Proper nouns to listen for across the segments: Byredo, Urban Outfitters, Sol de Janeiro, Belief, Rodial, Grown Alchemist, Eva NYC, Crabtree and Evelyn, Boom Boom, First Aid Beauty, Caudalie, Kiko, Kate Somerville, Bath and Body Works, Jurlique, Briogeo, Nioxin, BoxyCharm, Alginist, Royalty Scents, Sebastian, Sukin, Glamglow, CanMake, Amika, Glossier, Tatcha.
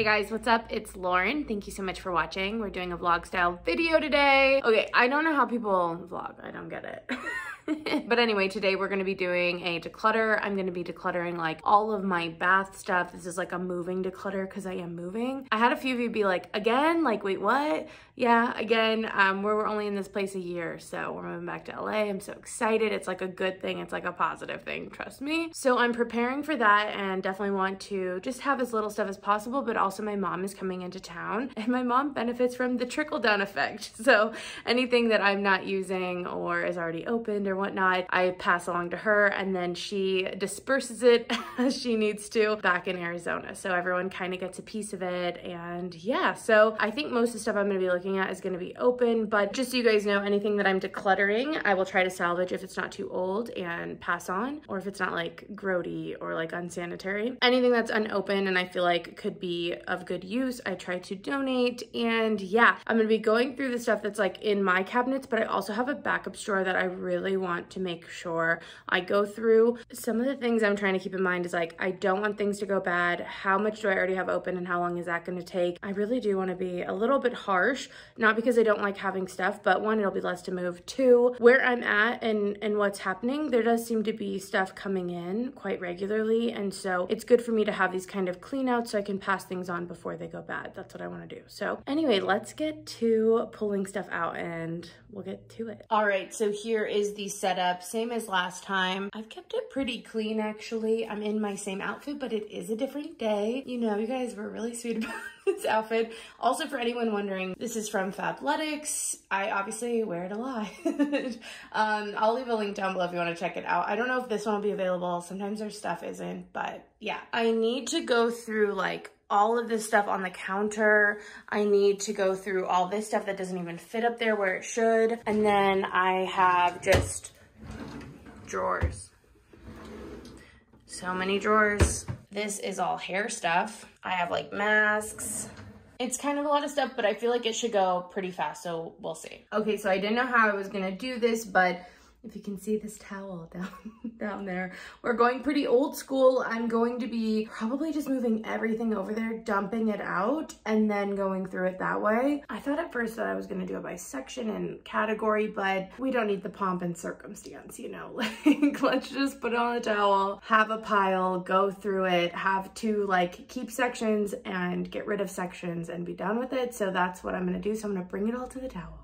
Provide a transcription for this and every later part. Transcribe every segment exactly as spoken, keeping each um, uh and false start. Hey guys, what's up? It's Lauren. Thank you so much for watching. We're doing a vlog style video today. Okay, I don't know how people vlog. I don't get it. But anyway, today we're gonna be doing a declutter. I'm gonna be decluttering like all of my bath stuff. This is like a moving declutter because I am moving. I had a few of you be like, again? Like, wait, what? Yeah, again, um, we're, we're only in this place a year, so we're moving back to L A. I'm so excited. It's like a good thing. It's like a positive thing, trust me. So I'm preparing for that and definitely want to just have as little stuff as possible, but also my mom is coming into town and my mom benefits from the trickle-down effect. So anything that I'm not using or is already opened or whatnot, I pass along to her and then she disperses it as she needs to back in Arizona. So everyone kind of gets a piece of it. And yeah, so I think most of the stuff I'm going to be looking at is going to be open, but just so you guys know, anything that I'm decluttering, I will try to salvage if it's not too old and pass on, or if it's not like grody or like unsanitary. Anything that's unopened and I feel like could be of good use, I try to donate. And yeah, I'm going to be going through the stuff that's like in my cabinets, but I also have a backup drawer that I really want to make sure I go through. Some of the things I'm trying to keep in mind is like, I don't want things to go bad. How much do I already have open and how long is that going to take? I really do want to be a little bit harsh, not because I don't like having stuff, but one, it'll be less to move. Two, where I'm at and, and what's happening, there does seem to be stuff coming in quite regularly. And so it's good for me to have these kind of clean outs so I can pass things on before they go bad. That's what I want to do. So anyway, let's get to pulling stuff out and we'll get to it. All right, so here is the setup, same as last time. I've kept it pretty clean actually. I'm in my same outfit, but it is a different day. You know, you guys were really sweet about this outfit. Also, for anyone wondering, this is from Fabletics. I obviously wear it a lot. um, I'll leave a link down below if you want to check it out. I don't know if this one will be available. Sometimes their stuff isn't, but yeah. I need to go through like all of this stuff on the counter. I need to go through all this stuff that doesn't even fit up there where it should. And then I have just drawers. So many drawers. This is all hair stuff. I have like masks. It's kind of a lot of stuff, but I feel like it should go pretty fast, so we'll see. Okay, so I didn't know how I was gonna do this, but if you can see this towel down, down there, we're going pretty old school. I'm going to be probably just moving everything over there, dumping it out, and then going through it that way. I thought at first that I was gonna do it by section and category, but we don't need the pomp and circumstance, you know? Like, let's just put on a towel, have a pile, go through it, have to like keep sections and get rid of sections and be done with it. So that's what I'm gonna do. So I'm gonna bring it all to the towel.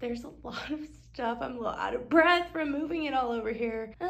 There's a lot of stuff. I'm a little out of breath from moving it all over here. Ah.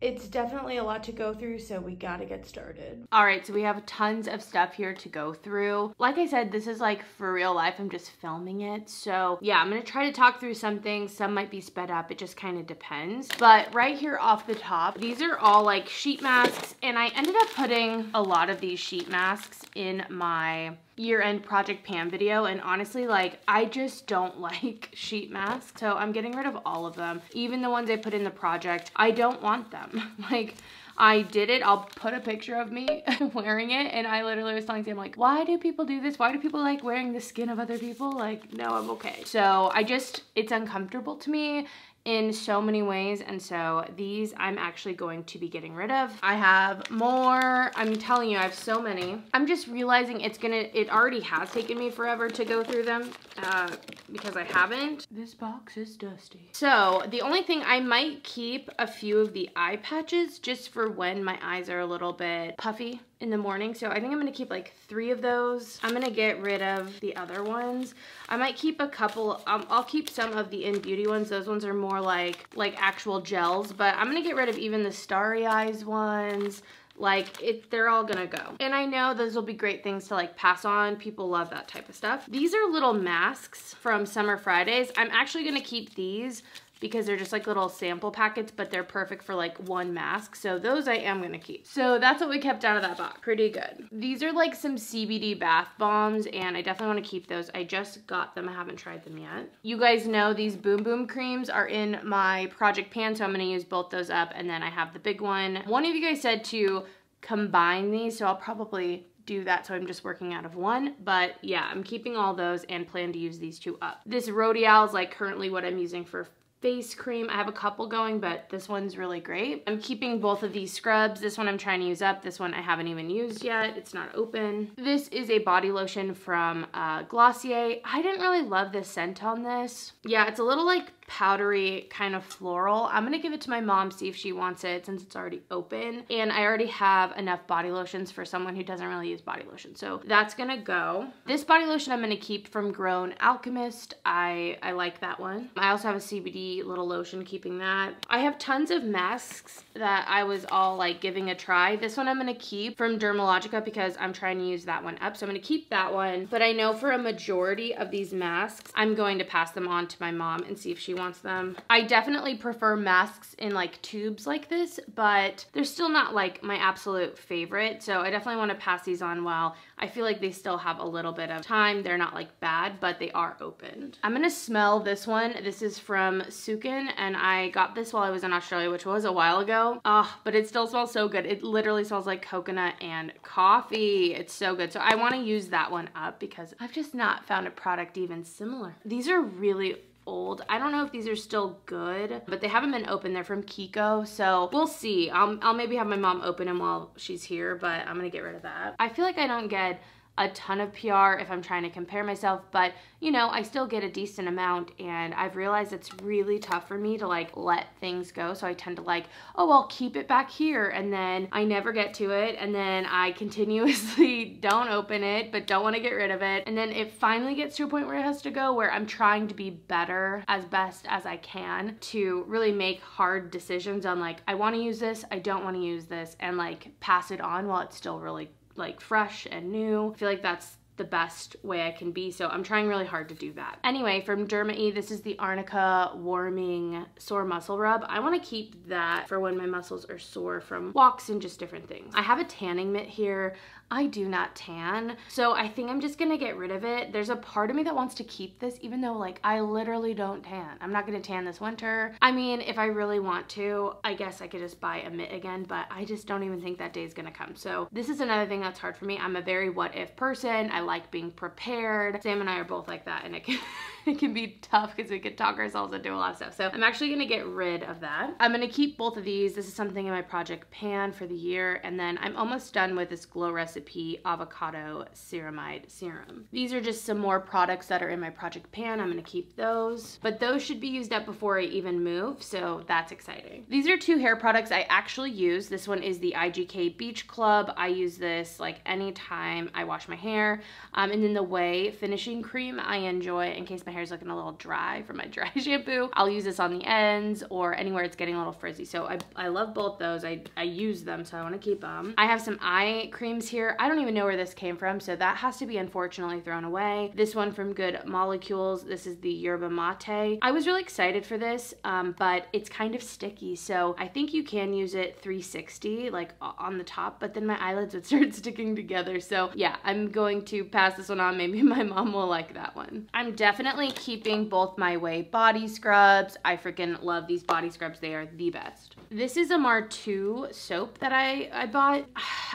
It's definitely a lot to go through, so we gotta get started. All right, so we have tons of stuff here to go through. Like I said, this is like for real life. I'm just filming it. So yeah, I'm gonna try to talk through some things. Some might be sped up. It just kind of depends. But right here off the top, these are all like sheet masks, and I ended up putting a lot of these sheet masks in my year-end project Pam video, and honestly, like, I just don't like sheet masks, so I'm getting rid of all of them. Even the ones I put in the project, I don't want them. Like, I did it. I'll put a picture of me wearing it, and I literally was telling Sam, like, why do people do this? Why do people like wearing the skin of other people? Like, no, I'm okay. So I just, it's uncomfortable to me in so many ways, and so these I'm actually going to be getting rid of. I have more. I'm telling you, I have so many. I'm just realizing it's gonna, it already has taken me forever to go through them uh, because I haven't. This box is dusty. So the only thing, I might keep a few of the eye patches just for when my eyes are a little bit puffy in the morning. So I think I'm gonna keep like three of those. I'm gonna get rid of the other ones. I might keep a couple, um, I'll keep some of the In Beauty ones. Those ones are more More like like actual gels, but I'm gonna get rid of even the starry eyes ones. Like, it, they're all gonna go. And I know those will be great things to like pass on. People love that type of stuff. These are little masks from Summer Fridays. I'm actually gonna keep these because they're just like little sample packets, but they're perfect for like one mask. So those I am gonna keep. So that's what we kept out of that box. Pretty good. These are like some C B D bath bombs, and I definitely wanna keep those. I just got them, I haven't tried them yet. You guys know these Boom Boom creams are in my project pan, so I'm gonna use both those up, and then I have the big one. One of you guys said to combine these, so I'll probably do that, so I'm just working out of one. But yeah, I'm keeping all those and plan to use these two up. This Rodial is like currently what I'm using for face cream. I have a couple going, but this one's really great. I'm keeping both of these scrubs. This one I'm trying to use up. This one I haven't even used yet. It's not open. This is a body lotion from uh, Glossier. I didn't really love the scent on this. Yeah, it's a little like powdery, kind of floral. I'm gonna give it to my mom, see if she wants it since it's already open. And I already have enough body lotions for someone who doesn't really use body lotion. So that's gonna go. This body lotion I'm gonna keep from Grown Alchemist. I, I like that one. I also have a C B D little lotion, keeping that. I have tons of masks that I was all like giving a try. This one I'm gonna keep from Dermalogica because I'm trying to use that one up. So I'm gonna keep that one. But I know for a majority of these masks, I'm going to pass them on to my mom and see if she wants wants them. I definitely prefer masks in like tubes like this, but they're still not like my absolute favorite. So I definitely want to pass these on while I feel like they still have a little bit of time. They're not like bad, but they are opened. I'm gonna smell this one. This is from Sukin, and I got this while I was in Australia, which was a while ago. Ah, oh, but it still smells so good. It literally smells like coconut and coffee. It's so good. So I want to use that one up because I've just not found a product even similar. These are really old. I don't know if these are still good, but they haven't been open. They're from Kiko, so we'll see. I'll, I'll maybe have my mom open them while she's here, but I'm gonna get rid of that. I feel like I don't get a ton of P R if I'm trying to compare myself, but you know, I still get a decent amount, and I've realized it's really tough for me to like let things go. So I tend to like, oh, I'll keep it back here, and then I never get to it, and then I continuously don't open it but don't want to get rid of it, and then it finally gets to a point where it has to go, where I'm trying to be better as best as I can to really make hard decisions on like, I want to use this, I don't want to use this, and like pass it on while it's still really good, like fresh and new. I feel like that's the best way I can be, so I'm trying really hard to do that. Anyway, from Derma E, this is the R and Co Warming Sore Muscle Rub. I want to keep that for when my muscles are sore from walks and just different things. I have a tanning mitt here. I do not tan, so I think I'm just gonna get rid of it. There's a part of me that wants to keep this, even though like I literally don't tan. I'm not gonna tan this winter. I mean, if I really want to, I guess I could just buy a mitt again, but I just don't even think that day is gonna come. So this is another thing that's hard for me. I'm a very what if person. I like being prepared. Sam and I are both like that, and it can, it can be tough because we could talk ourselves into a lot of stuff. So I'm actually gonna get rid of that. I'm gonna keep both of these. This is something in my project pan for the year, and then I'm almost done with this Glow Recipe Avocado Ceramide Serum. These are just some more products that are in my project pan. I'm gonna keep those, but those should be used up before I even move, so that's exciting. These are two hair products I actually use. This one is the I G K Beach Club. I use this like anytime I wash my hair. Um, and then the Way Finishing Cream I enjoy in case my hair's looking a little dry from my dry shampoo. I'll use this on the ends or anywhere it's getting a little frizzy. So I, I love both those. I, I use them, so I wanna keep them. I have some eye creams here. I don't even know where this came from, so that has to be unfortunately thrown away. This one from Good Molecules. This is the Yerba Mate. I was really excited for this, um, but it's kind of sticky, so I think you can use it three sixty, like on the top, but then my eyelids would start sticking together. So yeah, I'm going to pass this one on. Maybe my mom will like that one. I'm definitely keeping both my Way body scrubs. I freaking love these body scrubs. They are the best. This is a Martu soap that I, I bought.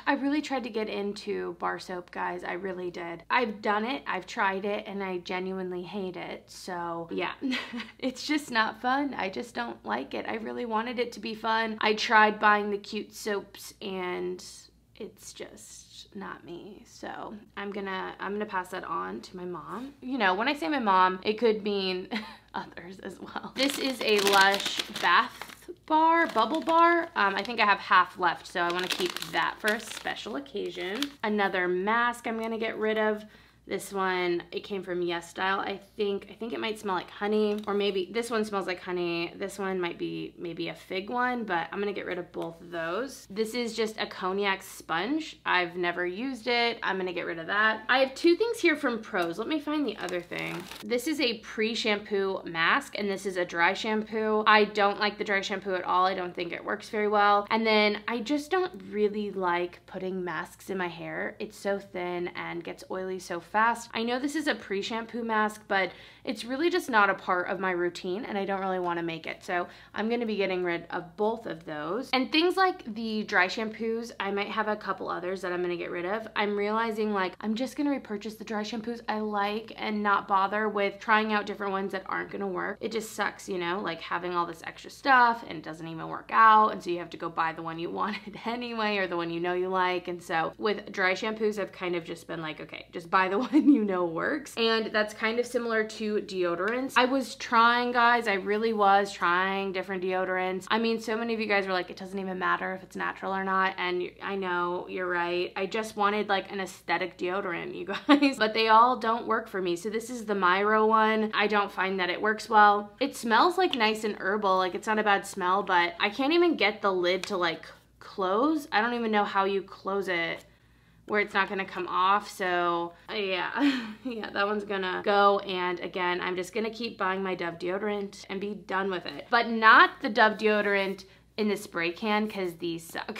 I really tried to get in into bar soap, guys. I really did. I've done it, I've tried it, and I genuinely hate it. So yeah, it's just not fun. I just don't like it. I really wanted it to be fun. I tried buying the cute soaps, and it's just not me. So I'm gonna I'm gonna pass that on to my mom. You know, when I say my mom, it could mean others as well. This is a Lush bath bar, bubble bar. Um, I think I have half left, so I want to keep that for a special occasion. Another mask I'm going to get rid of. This one, it came from YesStyle, I think. I think it might smell like honey, or maybe this one smells like honey. This one might be maybe a fig one, but I'm gonna get rid of both of those. This is just a cognac sponge. I've never used it. I'm gonna get rid of that. I have two things here from Pros. Let me find the other thing. This is a pre-shampoo mask, and this is a dry shampoo. I don't like the dry shampoo at all. I don't think it works very well. And then I just don't really like putting masks in my hair. It's so thin and gets oily so fast. I know this is a pre-shampoo mask, but it's really just not a part of my routine and I don't really want to make it. So I'm going to be getting rid of both of those. And things like the dry shampoos, I might have a couple others that I'm going to get rid of. I'm realizing like I'm just going to repurchase the dry shampoos I like and not bother with trying out different ones that aren't going to work. It just sucks, you know, like having all this extra stuff and it doesn't even work out. And so you have to go buy the one you wanted anyway or the one you know you like. And so with dry shampoos, I've kind of just been like, okay, just buy the one you know works. And that's kind of similar to deodorants. I was trying, guys, I really was trying different deodorants. I mean, so many of you guys were like, it doesn't even matter if it's natural or not. And I know you're right. I just wanted like an aesthetic deodorant, you guys, but they all don't work for me. So this is the Myro one. I don't find that it works well. It smells like nice and herbal. Like it's not a bad smell, but I can't even get the lid to like close. I don't even know how you close it where it's not gonna come off. So yeah, yeah, that one's gonna go. And again, I'm just gonna keep buying my Dove deodorant and be done with it. But not the Dove deodorant in the spray can, because these suck.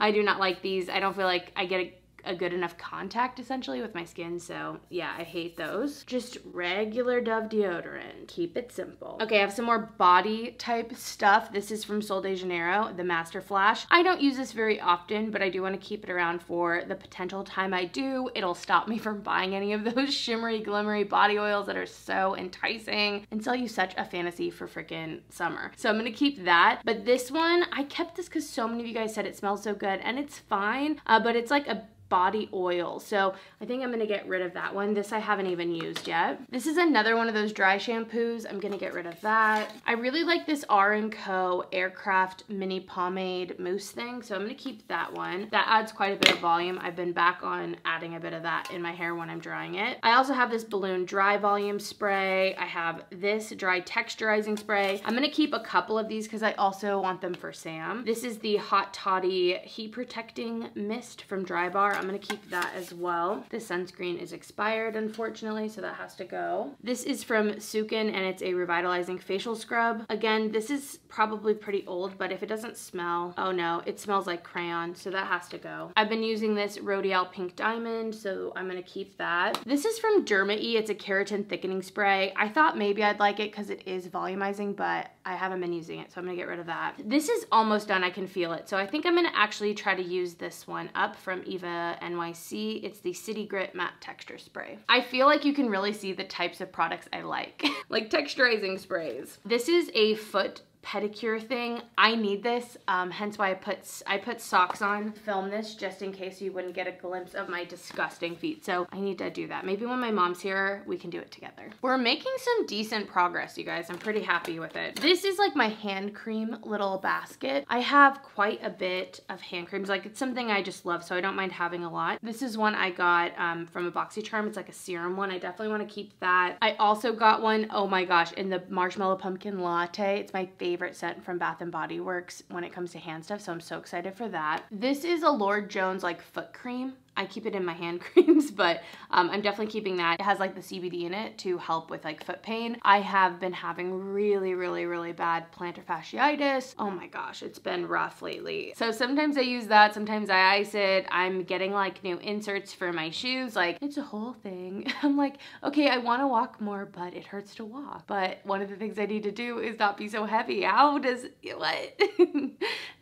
I do not like these. I don't feel like I get a a good enough contact essentially with my skin. So yeah, I hate those. Just regular Dove deodorant. Keep it simple. Okay, I have some more body type stuff. This is from Sol de Janeiro, the Master Flash. I don't use this very often, but I do want to keep it around for the potential time I do. It'll stop me from buying any of those shimmery, glimmery body oils that are so enticing and sell you such a fantasy for freaking summer. So I'm going to keep that. But this one, I kept this because so many of you guys said it smells so good, and it's fine, uh, but it's like a body oil. So I think I'm gonna get rid of that one. This I haven't even used yet. This is another one of those dry shampoos. I'm gonna get rid of that. I really like this R and Co Aircraft Mini Pomade Mousse thing. So I'm gonna keep that one. That adds quite a bit of volume. I've been back on adding a bit of that in my hair when I'm drying it. I also have this Balloon Dry Volume Spray. I have this Dry Texturizing Spray. I'm gonna keep a couple of these because I also want them for Sam. This is the Hot Toddy Heat Protecting Mist from Drybar. I'm gonna keep that as well. This sunscreen is expired, unfortunately, so that has to go. This is from Sukin, and it's a revitalizing facial scrub. Again, this is probably pretty old, but if it doesn't smell, oh no, it smells like crayon, so that has to go. I've been using this Rodial Pink Diamond, so I'm gonna keep that. This is from Derma E. It's a keratin thickening spray. I thought maybe I'd like it because it is volumizing, but I haven't been using it, so I'm gonna get rid of that. This is almost done, I can feel it. So I think I'm gonna actually try to use this one up from Eva N Y C. It's the City Grit Matte Texture Spray. I feel like you can really see the types of products I like, like texturizing sprays. This is a foot pedicure thing. I need this, um, hence why I put, I put socks on, film this just in case you wouldn't get a glimpse of my disgusting feet. So I need to do that. Maybe when my mom's here, we can do it together. We're making some decent progress, you guys. I'm pretty happy with it. This is like my hand cream little basket. I have quite a bit of hand creams. Like it's something I just love, so I don't mind having a lot. This is one I got um, from a BoxyCharm. It's like a serum one. I definitely want to keep that. I also got one, oh my gosh, in the Marshmallow Pumpkin Latte. It's my favorite favorite scent from Bath and Body Works when it comes to hand stuff, so I'm so excited for that. This is a Lord Jones like foot cream. I keep it in my hand creams, but um, I'm definitely keeping that. It has like the C B D in it to help with like foot pain. I have been having really, really, really bad plantar fasciitis. Oh my gosh, it's been rough lately. So sometimes I use that, sometimes I ice it. I'm getting like new inserts for my shoes. Like it's a whole thing. I'm like, okay, I wanna walk more, but it hurts to walk. But one of the things I need to do is not be so heavy. How does, what?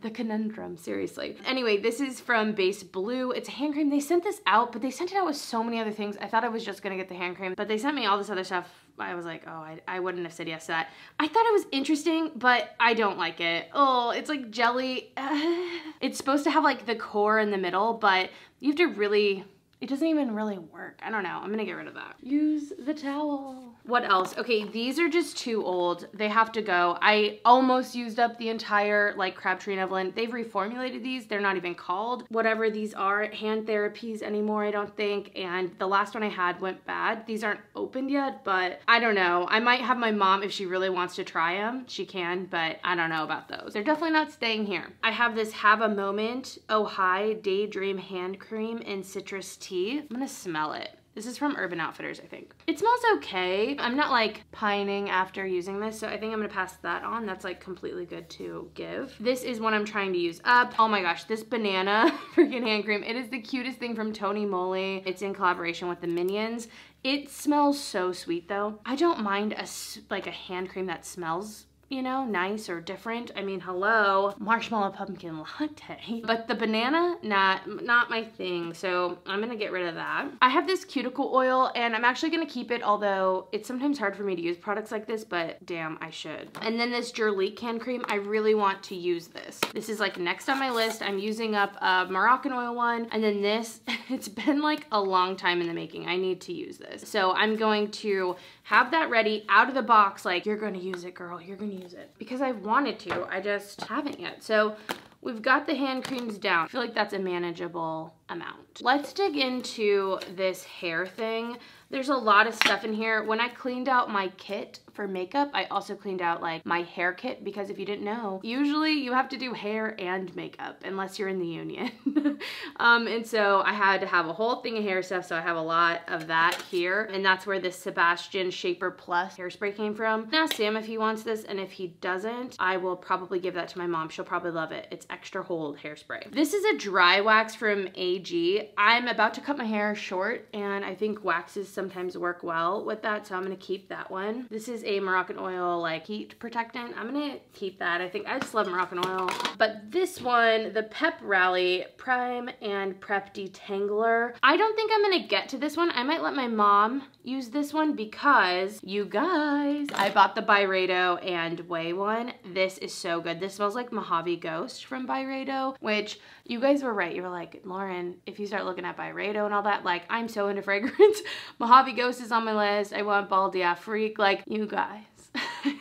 The conundrum, seriously. Anyway, this is from Base Blue. It's a hand cream. They sent this out, but they sent it out with so many other things. I thought I was just gonna get the hand cream, but they sent me all this other stuff. I was like, oh, I, I wouldn't have said yes to that. I thought it was interesting, but I don't like it. Oh, it's like jelly. It's supposed to have like the core in the middle, but you have to really, it doesn't even really work. I don't know. I'm gonna get rid of that. Use the towel. What else? Okay, these are just too old. They have to go. I almost used up the entire like Crabtree and Evelyn. They've reformulated these. They're not even called whatever these are, hand therapies anymore, I don't think. And the last one I had went bad. These aren't opened yet, but I don't know. I might have my mom, if she really wants to try them, she can, but I don't know about those. They're definitely not staying here. I have this Have a Moment Oh Hi Daydream Hand Cream in Citrus Tea. I'm gonna smell it. This is from Urban Outfitters, I think. It smells okay. I'm not like pining after using this, so I think I'm gonna pass that on. That's like completely good to give. This is one I'm trying to use up. Oh my gosh, this banana freaking hand cream. It is the cutest thing from Tony Moly. It's in collaboration with the Minions. It smells so sweet though. I don't mind a, like a hand cream that smells, you know, nice or different. I mean, hello, marshmallow pumpkin latte. But the banana, not, not my thing, so I'm gonna get rid of that. I have this cuticle oil and I'm actually gonna keep it, although it's sometimes hard for me to use products like this, but damn, I should. And then this Jurlique hand cream, I really want to use this. This is like next on my list. I'm using up a Moroccan Oil one, and then this, it's been like a long time in the making. I need to use this. So I'm going to have that ready out of the box, like, you're gonna use it, girl, you're gonna use it, because I wanted to, I just haven't yet. So we've got the hand creams down. I feel like that's a manageable amount. Let's dig into this hair thing. There's a lot of stuff in here. When I cleaned out my kit for makeup, I also cleaned out like my hair kit, because if you didn't know, usually you have to do hair and makeup unless you're in the union. um, and so I had to have a whole thing of hair stuff, so I have a lot of that here. And that's where this Sebastian Shaper Plus hairspray came from. Now Sam if he wants this, and if he doesn't, I will probably give that to my mom. She'll probably love it. It's extra hold hairspray. This is a dry wax from A G. I'm about to cut my hair short, and I think waxes sometimes work well with that, so I'm gonna keep that one. This is a Moroccan Oil like heat protectant. I'm gonna keep that. I think I just love Moroccan Oil. But this one, the Pep Rally Prime and Prep Detangler, I don't think I'm gonna get to this one. I might let my mom use this one, because you guys, I bought the Byredo and Way one. This is so good. This smells like Mojave Ghost from Byredo, which you guys were right. You were like, Lauren, if you start looking at Byredo and all that, like, I'm so into fragrance. Mojave Ghost is on my list. I want Baldy Afrique, like, you guys.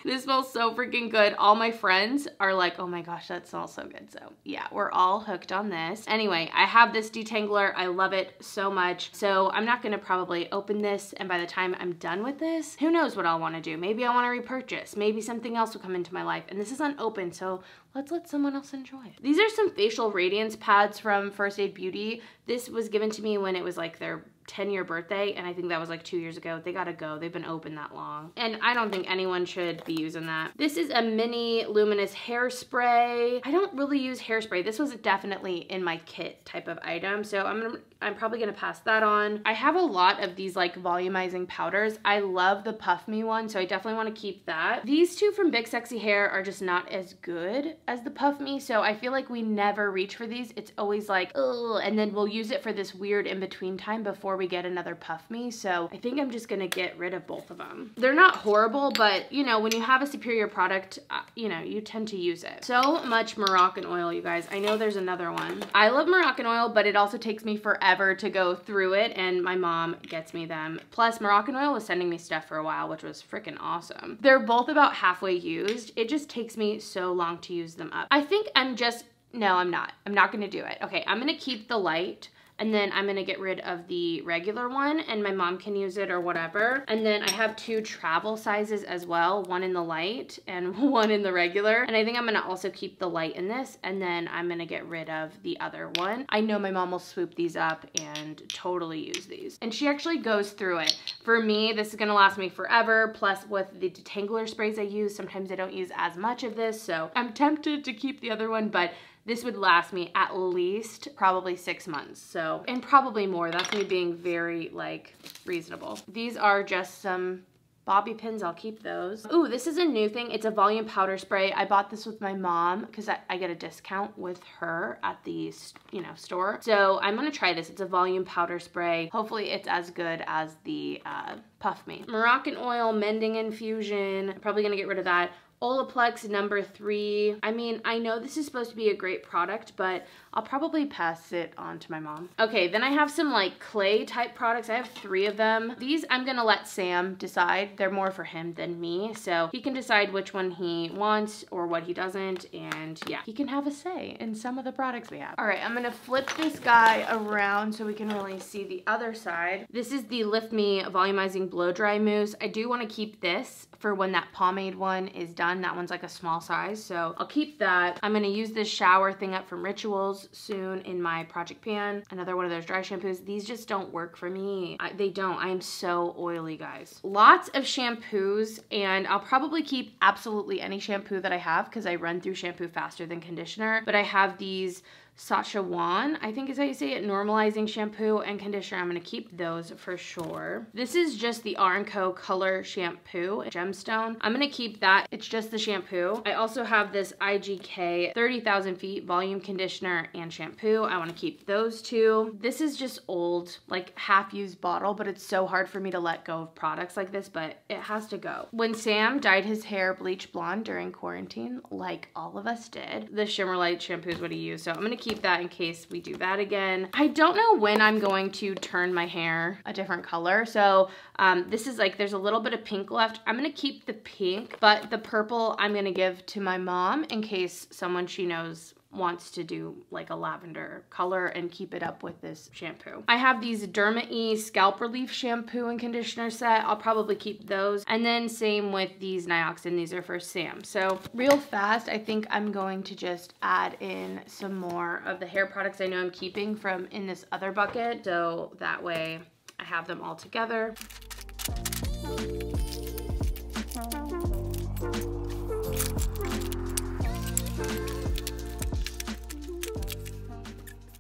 This smells so freaking good. All my friends are like, oh my gosh, that smells so good. So yeah, we're all hooked on this. Anyway, I have this detangler. I love it so much. So I'm not gonna probably open this, and by the time I'm done with this, who knows what I'll wanna do. Maybe I wanna repurchase. Maybe something else will come into my life. And this is unopened, so let's let someone else enjoy it. These are some facial radiance pads from First Aid Beauty. This was given to me when it was like their ten year birthday, and I think that was like two years ago. They gotta go, they've been open that long. And I don't think anyone should be using that. This is a mini luminous hairspray. I don't really use hairspray. This was definitely in my kit type of item, so I'm gonna, I'm probably gonna pass that on. I have a lot of these like volumizing powders. I love the Puff Me one, so I definitely wanna keep that. These two from Big Sexy Hair are just not as good as the Puff Me, so I feel like we never reach for these. It's always like, ugh, and then we'll use it for this weird in-between time before we get another Puff Me, so I think I'm just gonna get rid of both of them. They're not horrible, but you know, when you have a superior product, uh, you know, you tend to use it. So much Moroccan Oil, you guys. I know there's another one. I love Moroccan Oil, but it also takes me forever to go through it, and my mom gets me them. Plus, Moroccan Oil was sending me stuff for a while, which was freaking awesome. They're both about halfway used. It just takes me so long to use them up. I think I'm just, no, I'm not. I'm not gonna do it. Okay, I'm gonna keep the light, and then I'm gonna get rid of the regular one, and my mom can use it or whatever. And then I have two travel sizes as well, one in the light and one in the regular. And I think I'm gonna also keep the light in this, and then I'm gonna get rid of the other one. I know my mom will swoop these up and totally use these. And she actually goes through it. For me, this is gonna last me forever. Plus with the detangler sprays I use, sometimes I don't use as much of this, so I'm tempted to keep the other one, but this would last me at least probably six months, so, and probably more. That's me being very, like, reasonable. These are just some bobby pins, I'll keep those. Ooh, this is a new thing. It's a volume powder spray. I bought this with my mom because I, I get a discount with her at the, you know, store. So I'm gonna try this. It's a volume powder spray. Hopefully it's as good as the uh, Puff Me. Moroccan Oil Mending Infusion. I'm probably gonna get rid of that. Olaplex number three. I mean, I know this is supposed to be a great product, but I'll probably pass it on to my mom. Okay, then I have some like clay type products. I have three of them. These I'm gonna let Sam decide. They're more for him than me, so he can decide which one he wants or what he doesn't, and yeah, he can have a say in some of the products we have. All right, I'm gonna flip this guy around so we can really see the other side. This is the Lift Me Volumizing Blow Dry Mousse. I do wanna keep this for when that pomade one is done. done. That one's like a small size, so I'll keep that. I'm gonna use this shower thing up from Rituals soon in my project pan. Another one of those dry shampoos. These just don't work for me. I, they don't. I am so oily, guys. Lots of shampoos, and I'll probably keep absolutely any shampoo that I have because I run through shampoo faster than conditioner, but I have these Sasha Wan, I think is how you say it, normalizing shampoo and conditioner. I'm gonna keep those for sure. This is just the R and Co color shampoo, gemstone. I'm gonna keep that, it's just the shampoo. I also have this I G K thirty thousand feet volume conditioner and shampoo. I wanna keep those two. This is just old, like half used bottle, but it's so hard for me to let go of products like this, but it has to go. When Sam dyed his hair bleach blonde during quarantine, like all of us did, the Shimmer Light shampoo is what he used, so I'm gonna keep keep that in case we do that again. I don't know when I'm going to turn my hair a different color. So um, this is like, there's a little bit of pink left. I'm gonna keep the pink, but the purple I'm gonna give to my mom in case someone she knows wants to do like a lavender color and keep it up with this shampoo. I have these Derma E Scalp Relief shampoo and conditioner set. I'll probably keep those. And then same with these Nioxin. These are for Sam. So real fast, I think I'm going to just add in some more of the hair products I know I'm keeping from in this other bucket. So that way I have them all together.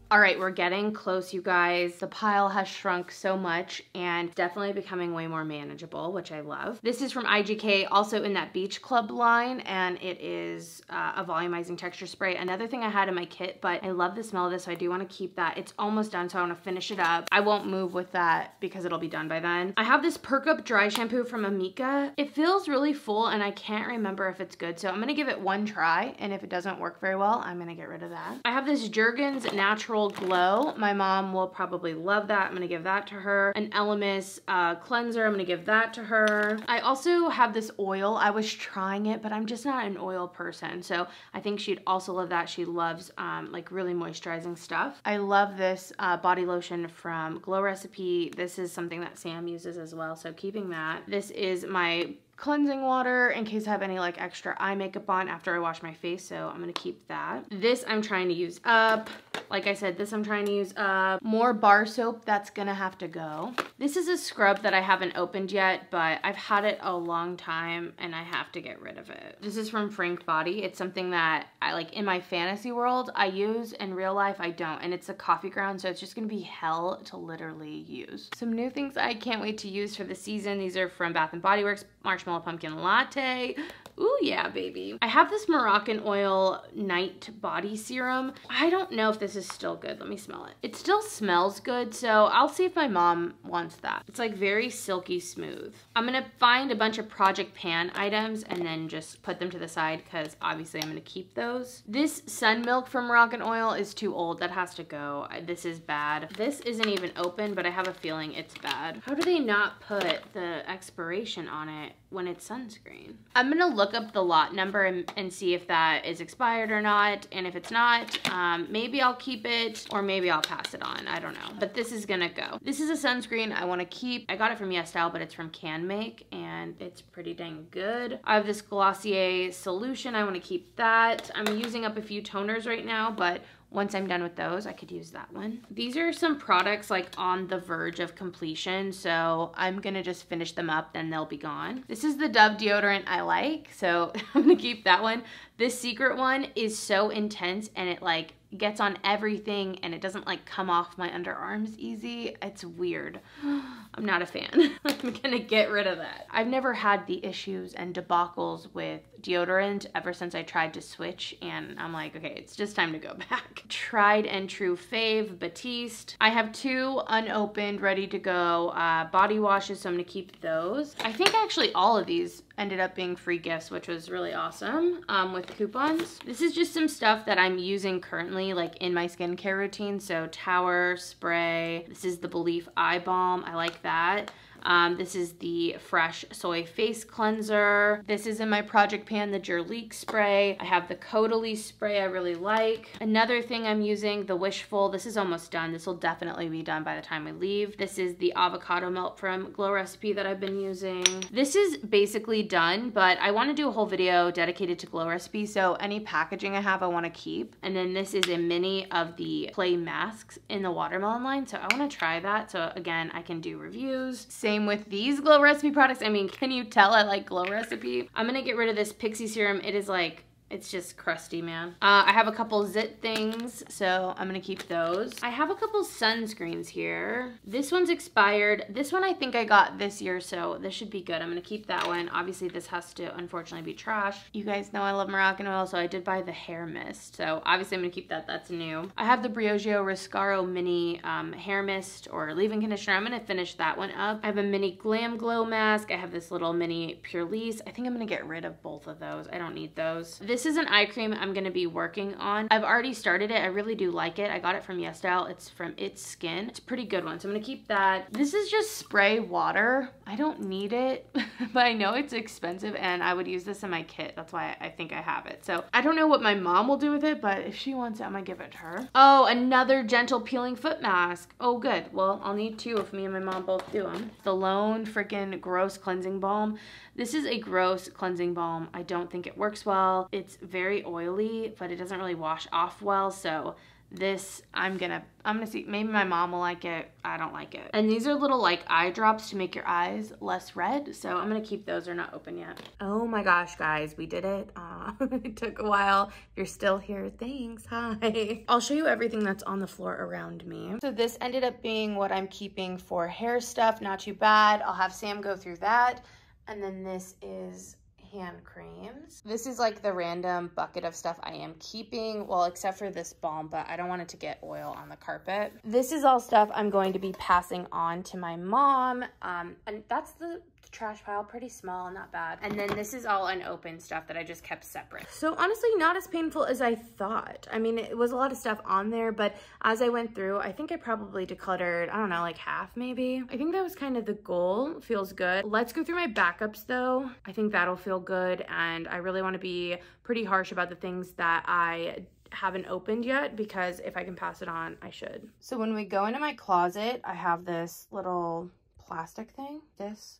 All right, we're getting close, you guys. The pile has shrunk so much and definitely becoming way more manageable, which I love. This is from I G K, also in that Beach Club line, and it is uh, a volumizing texture spray. Another thing I had in my kit, but I love the smell of this, so I do wanna keep that. It's almost done, so I wanna finish it up. I won't move with that because it'll be done by then. I have this Perk Up Dry Shampoo from Amika. It feels really full, and I can't remember if it's good, so I'm gonna give it one try, and if it doesn't work very well, I'm gonna get rid of that. I have this Jergens Natural Glow. My mom will probably love that. I'm gonna give that to her. An Elemis uh, cleanser, I'm gonna give that to her. I also have this oil. I was trying it, but I'm just not an oil person. So I think she'd also love that. She loves um, like really moisturizing stuff. I love this uh, body lotion from Glow Recipe. This is something that Sam uses as well, so keeping that. This is my cleansing water in case I have any like extra eye makeup on after I wash my face, so I'm gonna keep that. This I'm trying to use up. Like I said, this I'm trying to use up. More bar soap, that's gonna have to go. This is a scrub that I haven't opened yet, but I've had it a long time and I have to get rid of it. This is from Frank Body. It's something that I like in my fantasy world I use, in real life I don't, and it's a coffee ground, so it's just gonna be hell to literally use. Some new things I can't wait to use for the season. These are from Bath and Body Works. Marshmallow Pumpkin Latte. Ooh, yeah, baby. I have this Moroccan Oil Night Body Serum. I don't know if this is still good. Let me smell it. It still smells good, so I'll see if my mom wants that. It's like very silky smooth. I'm gonna find a bunch of project pan items and then just put them to the side because obviously I'm gonna keep those. This Sun Milk from Moroccan Oil is too old. That has to go. This is bad. This isn't even open, but I have a feeling it's bad. How do they not put the expiration on it when it's sunscreen? I'm gonna look up the lot number and, and see if that is expired or not, and if it's not, um, maybe I'll keep it or maybe I'll pass it on, I don't know. But this is gonna go. This is a sunscreen I wanna keep. I got it from YesStyle, but it's from CanMake and it's pretty dang good. I have this Glossier solution, I wanna keep that. I'm using up a few toners right now, but once I'm done with those, I could use that one. These are some products like on the verge of completion, so I'm gonna just finish them up, then they'll be gone. This is the Dove deodorant I like, so I'm gonna keep that one. This Secret one is so intense and it like gets on everything and it doesn't like come off my underarms easy. It's weird. I'm not a fan. I'm gonna get rid of that. I've never had the issues and debacles with deodorant ever since I tried to switch, and I'm like, okay, it's just time to go back. Tried and true fave, Batiste. I have two unopened, ready to go uh, body washes, so I'm gonna keep those. I think actually all of these ended up being free gifts, which was really awesome, um, with coupons. This is just some stuff that I'm using currently, like in my skincare routine. So Tower, Spray, this is the Belief Eye Balm, I like that. Um, this is the Fresh Soy Face Cleanser. This is in my project pan, the Jurlique spray. I have the Caudalie spray I really like. Another thing I'm using, the Wishful. This is almost done. This will definitely be done by the time we leave. This is the avocado melt from Glow Recipe that I've been using. This is basically done, but I want to do a whole video dedicated to Glow Recipe, so any packaging I have I want to keep. And then this is a mini of the clay masks in the watermelon line, so I want to try that, so again I can do reviews. Same with these Glow Recipe products. I mean, can you tell I like Glow Recipe? I'm gonna get rid of this pixie serum. It is like, it's just crusty, man. Uh, I have a couple zit things, so I'm gonna keep those. I have a couple sunscreens here. This one's expired. This one I think I got this year, so this should be good. I'm gonna keep that one. Obviously, this has to, unfortunately, be trash. You guys know I love Moroccan Oil, so I did buy the hair mist. So obviously, I'm gonna keep that. That's new. I have the Briogeo Riscaro Mini um, Hair Mist or Leave-In Conditioner. I'm gonna finish that one up. I have a mini Glam Glow Mask. I have this little mini Pure Lisse. I think I'm gonna get rid of both of those. I don't need those. This This is an eye cream I'm gonna be working on. I've already started it. I really do like it. I got it from YesStyle. It's from It's Skin. It's a pretty good one, so I'm gonna keep that. This is just spray water. I don't need it, but I know it's expensive and I would use this in my kit. That's why I think I have it. So I don't know what my mom will do with it, but if she wants it, I'm gonna give it to her. Oh, another gentle peeling foot mask. Oh, good. Well, I'll need two if me and my mom both do them. The Lone freaking gross cleansing balm. This is a gross cleansing balm. I don't think it works well. It's It's very oily, but it doesn't really wash off well, so this I'm gonna I'm gonna see. Maybe my mom will like it. I don't like it. And these are little like eye drops to make your eyes less red, so I'm gonna keep those. They're not open yet. Oh my gosh, guys, we did it. Uh, it took a while. If you're still here, thanks. Hi. I'll show you everything that's on the floor around me. So this ended up being what I'm keeping for hair stuff. Not too bad. I'll have Sam go through that, and then this is hand creams. This is like the random bucket of stuff I am keeping, well, except for this balm, but I don't want it to get oil on the carpet. This is all stuff I'm going to be passing on to my mom, um, and that's the trash pile. Pretty small, not bad. And then this is all unopened stuff that I just kept separate. So honestly, not as painful as I thought. I mean, it was a lot of stuff on there, but as I went through, I think I probably decluttered, I don't know, like half maybe. I think that was kind of the goal. Feels good. Let's go through my backups though. I think that'll feel good, and I really want to be pretty harsh about the things that I haven't opened yet, because if I can pass it on, I should. So when we go into my closet, I have this little plastic thing, this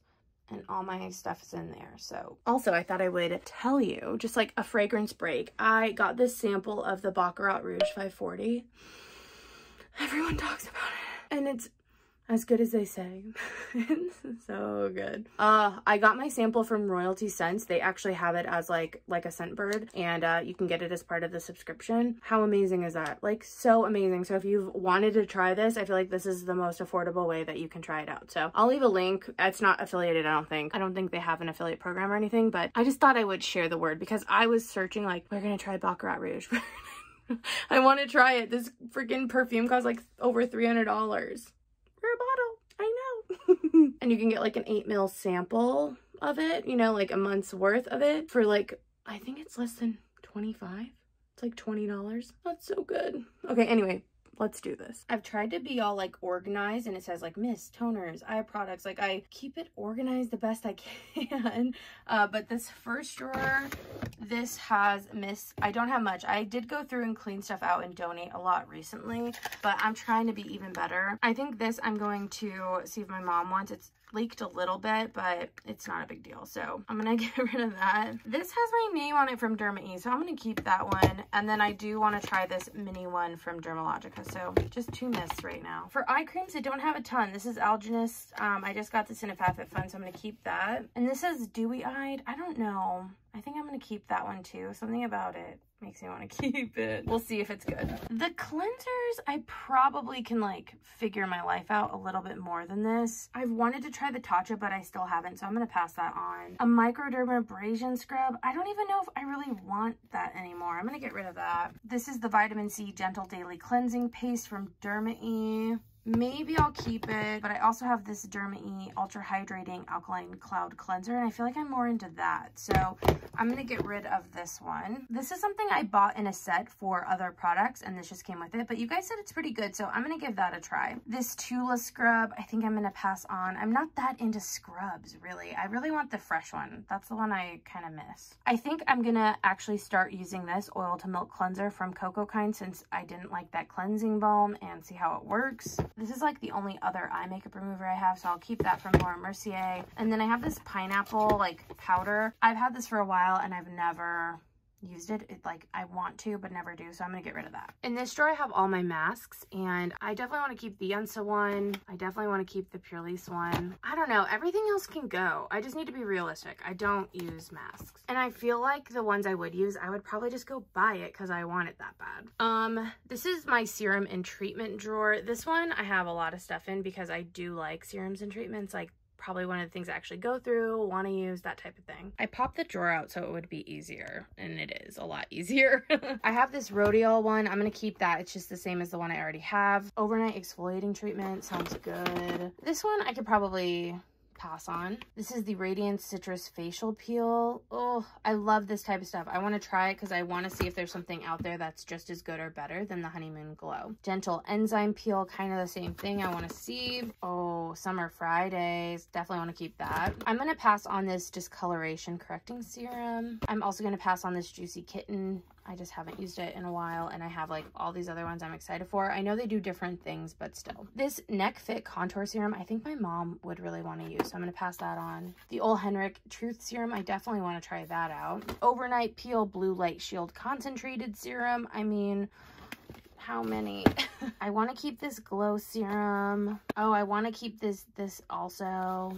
and all my stuff is in there. So also I thought I would tell you just like a fragrance break. I got this sample of the Baccarat Rouge five forty. Everyone talks about it and it's as good as they say. It's so good. Uh, I got my sample from Royalty Scents. They actually have it as like, like a scent bird, and uh, you can get it as part of the subscription. How amazing is that? Like, so amazing. So if you've wanted to try this, I feel like this is the most affordable way that you can try it out. So I'll leave a link. It's not affiliated, I don't think. I don't think they have an affiliate program or anything, but I just thought I would share the word because I was searching like, we're gonna try Baccarat Rouge. I wanna try it. This freaking perfume costs like over three hundred dollars. A bottle. I know. And you can get like an eight mil sample of it, you know, like a month's worth of it for like, I think it's less than twenty-five. It's like twenty dollars. That's so good. Okay, anyway, let's do this. I've tried to be all like organized, and it says like mist, toners, eye products. Like I keep it organized the best I can. Uh, but this first drawer, this has mist. I don't have much. I did go through and clean stuff out and donate a lot recently, but I'm trying to be even better. I think this I'm going to see if my mom wants. It's leaked a little bit, but it's not a big deal. So I'm gonna get rid of that. This has my name on it from Derma E, so I'm gonna keep that one. And then I do wanna try this mini one from Dermalogica. So just two mists right now. For eye creams, I don't have a ton. This is Alginist. Um, I just got this in a Fat Fit Fun, so I'm gonna keep that. And this is Dewy Eyed. I don't know. I think I'm gonna keep that one too. Something about it makes me want to keep it. We'll see if it's good. The cleansers, I probably can like figure my life out a little bit more than this. I've wanted to try the Tatcha, but I still haven't, so I'm gonna pass that on. A microdermabrasion scrub. I don't even know if I really want that anymore. I'm gonna get rid of that. This is the Vitamin C Gentle Daily Cleansing Paste from Derma E. Maybe I'll keep it, but I also have this Derma E Ultra Hydrating Alkaline Cloud Cleanser, and I feel like I'm more into that. So I'm going to get rid of this one. This is something I bought in a set for other products, and this just came with it, but you guys said it's pretty good, so I'm going to give that a try. This Tula Scrub, I think I'm going to pass on. I'm not that into scrubs, really. I really want the Fresh one. That's the one I kind of miss. I think I'm going to actually start using this Oil to Milk Cleanser from Cocokind, since I didn't like that cleansing balm, and see how it works. This is like the only other eye makeup remover I have, so I'll keep that from Laura Mercier. And then I have this pineapple like powder. I've had this for a while and I've never used it. It like I want to but never do, so I'm gonna get rid of that. In this drawer I have all my masks, and I definitely want to keep the Yensa one. I definitely want to keep the Purelease one. I don't know, everything else can go. I just need to be realistic. I don't use masks, and I feel like the ones I would use I would probably just go buy it because I want it that bad. Um this is my serum and treatment drawer. This one I have a lot of stuff in because I do like serums and treatments, like probably one of the things I actually go through, want to use, that type of thing. I popped the drawer out so it would be easier, and it is a lot easier. I have this Rodial one. I'm going to keep that. It's just the same as the one I already have. Overnight exfoliating treatment sounds good. This one I could probably pass on. This is the Radiance Citrus Facial Peel. Oh, I love this type of stuff. I want to try it because I want to see if there's something out there that's just as good or better than the Honeymoon Glow. Gentle Enzyme Peel, kind of the same thing. I want to see. Oh, Summer Fridays. Definitely want to keep that. I'm going to pass on this Discoloration Correcting Serum. I'm also going to pass on this Juicy Kitten. I just haven't used it in a while, and I have like all these other ones I'm excited for. I know they do different things, but still. This Neck Fit Contour Serum, I think my mom would really want to use, so I'm going to pass that on. The Ole Henrik Truth Serum, I definitely want to try that out. Overnight Peel Blue Light Shield Concentrated Serum. I mean, how many? I want to keep this Glow Serum. Oh, I want to keep this, this also.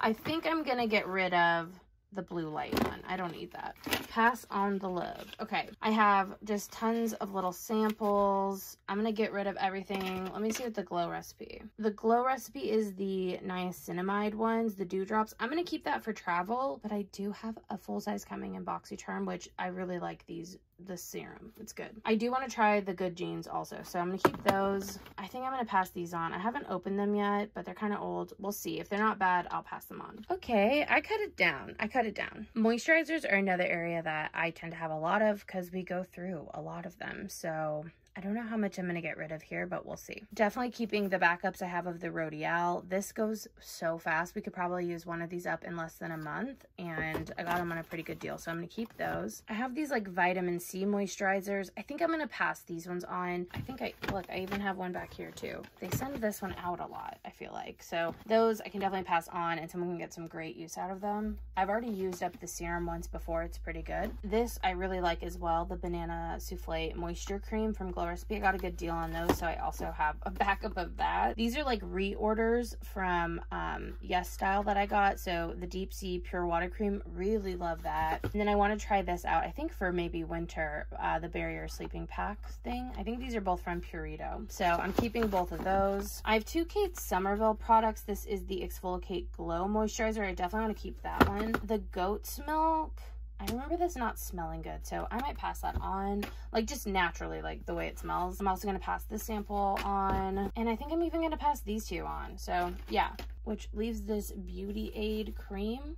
I think I'm going to get rid of the blue light one. I don't need that. Pass on the love. Okay, I have just tons of little samples. I'm gonna get rid of everything. Let me see what the Glow Recipe. The Glow Recipe is the niacinamide ones, the dewdrops. I'm gonna keep that for travel, but I do have a full size coming in BoxyCharm, which I really like these, the serum. It's good. I do want to try the Good Jeans also, so I'm gonna keep those. I think I'm gonna pass these on. I haven't opened them yet, but they're kind of old. We'll see. If they're not bad, I'll pass them on. Okay, I cut it down. I cut it down. Moisturizers are another area that I tend to have a lot of because we go through a lot of them, so I don't know how much I'm going to get rid of here, but we'll see. Definitely keeping the backups I have of the Rodial. This goes so fast. We could probably use one of these up in less than a month, and I got them on a pretty good deal, so I'm going to keep those. I have these like vitamin C moisturizers. I think I'm going to pass these ones on. I think I, look, I even have one back here too. They send this one out a lot, I feel like. So those I can definitely pass on, and someone can get some great use out of them. I've already used up the serum once before. It's pretty good. This I really like as well, the Banana Souffle Moisture Cream from Glow Recipe. I got a good deal on those, so I also have a backup of that. These are like reorders from um, YesStyle that I got. So the Deep Sea Pure Water Cream, really love that. And then I want to try this out, I think for maybe winter, uh, the Barrier Sleeping Pack thing. I think these are both from Byredo, so I'm keeping both of those. I have two Kate Somerville products. This is the Exfoliate Glow Moisturizer. I definitely want to keep that one. The Goat's Milk, I remember this not smelling good, so I might pass that on, like just naturally, like the way it smells. I'm also going to pass this sample on, and I think I'm even going to pass these two on, so yeah. Which leaves this Beauty Aid cream.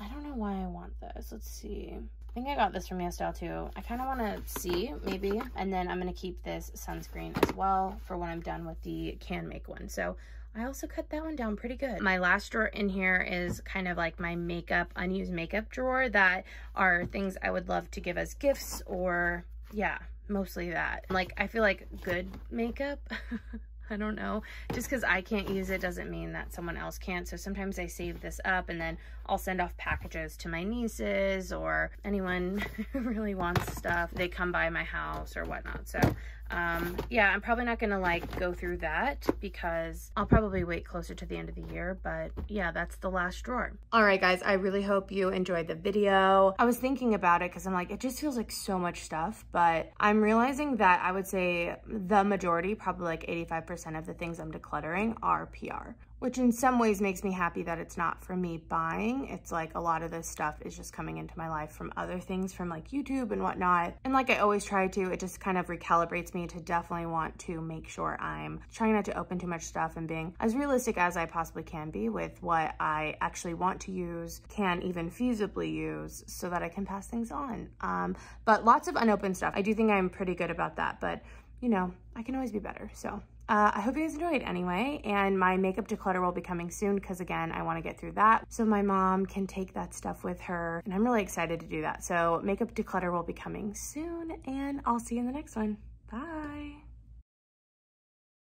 I don't know why I want this. Let's see. I think I got this from YesStyle too. I kind of want to see, maybe. And then I'm going to keep this sunscreen as well for when I'm done with the CanMake one. So I also cut that one down pretty good. My last drawer in here is kind of like my makeup, unused makeup drawer, that are things I would love to give as gifts, or yeah, mostly that. Like, I feel like good makeup, I don't know, just because I can't use it doesn't mean that someone else can't. So sometimes I save this up, and then I'll send off packages to my nieces or anyone who really wants stuff. They come by my house or whatnot. So Um, yeah, I'm probably not going to like go through that because I'll probably wait closer to the end of the year, but yeah, that's the last drawer. All right guys, I really hope you enjoyed the video. I was thinking about it because I'm like, it just feels like so much stuff, but I'm realizing that I would say the majority, probably like eighty-five percent of the things I'm decluttering are P R. which in some ways makes me happy that it's not from me buying. It's like a lot of this stuff is just coming into my life from other things, from like YouTube and whatnot. And like I always try to, it just kind of recalibrates me to definitely want to make sure I'm trying not to open too much stuff and being as realistic as I possibly can be with what I actually want to use, can even feasibly use, so that I can pass things on. Um, but lots of unopened stuff. I do think I'm pretty good about that, but you know, I can always be better, so. Uh, I hope you guys enjoyed anyway, and my makeup declutter will be coming soon because, again, I want to get through that so my mom can take that stuff with her, and I'm really excited to do that. So makeup declutter will be coming soon, and I'll see you in the next one. Bye!